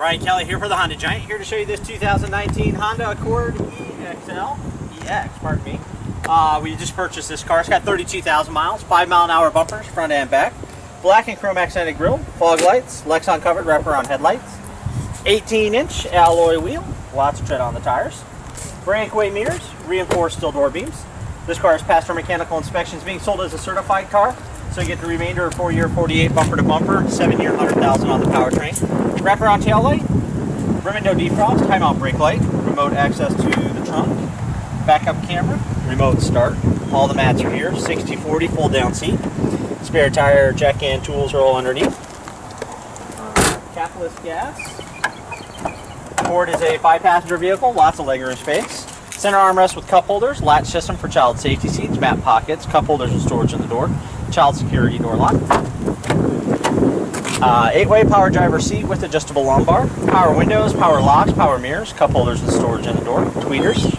Brian Kelly here for the Honda Giant, here to show you this 2019 Honda Accord EX. We just purchased this car. It's got 32,000 miles, 5-mile-an-hour bumpers, front and back, black and chrome accented grille, fog lights, Lexan covered wraparound headlights, 18-inch alloy wheel, lots of tread on the tires, breakaway mirrors, reinforced steel door beams. This car has passed our mechanical inspections, being sold as a certified car. So you get the remainder of 4-year 48 bumper to bumper, 7-year 100,000 on the powertrain. Wraparound tail light, rear window defrost, timeout brake light, remote access to the trunk, backup camera, remote start. All the mats are here, 60/40 fold down seat. Spare tire, jack and tools are all underneath. Capless gas. Ford is a 5-passenger vehicle, lots of legroom space. Center armrest with cup holders, latch system for child safety seats, mat pockets, cup holders and storage in the door, child security door lock. 8-way power driver seat with adjustable lumbar, power windows, power locks, power mirrors, cup holders and storage in the door, tweeters.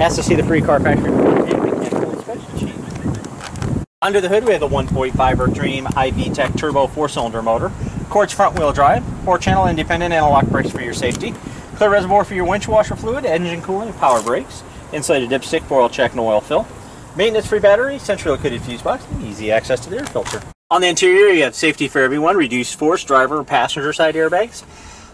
Ask to see the free car factory mechanical inspection sheet. Under the hood we have the 1.5-liter Dream IV Tech turbo 4-cylinder motor, quartz front-wheel drive, 4-channel independent anti-lock brakes for your safety. Clear reservoir for your winch washer fluid, engine cooling, power brakes, insulated dipstick for oil check and oil fill. Maintenance-free battery, centrally located fuse box, and easy access to the air filter. On the interior, you have safety for everyone, reduced force, driver and passenger side airbags,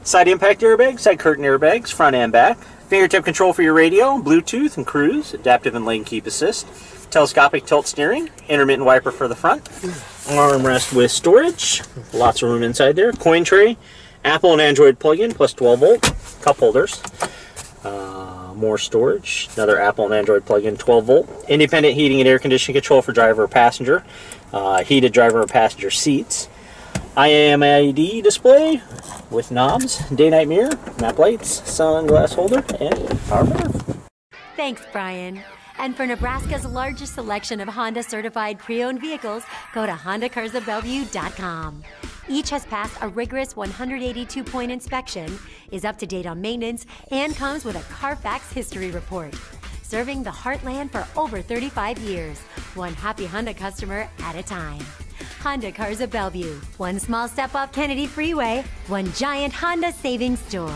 side impact airbags, side curtain airbags, front and back, fingertip control for your radio, Bluetooth and cruise, adaptive and lane keep assist, telescopic tilt steering, intermittent wiper for the front, armrest with storage, lots of room inside there, coin tray, Apple and Android plug-in, plus 12-volt, cup holders, more storage, another Apple and Android plug-in, 12-volt, independent heating and air conditioning control for driver or passenger, heated driver or passenger seats, IMID display with knobs, day-night mirror, map lights, sunglass holder, and power mirror. Thanks, Brian. And for Nebraska's largest selection of Honda Certified Pre-Owned vehicles, go to HondaCarsOfBellevue.com. Each has passed a rigorous 182-point inspection, is up to date on maintenance, and comes with a Carfax history report. Serving the heartland for over 35 years, one happy Honda customer at a time. Honda Cars of Bellevue, one small step off Kennedy Freeway, one giant Honda savings store.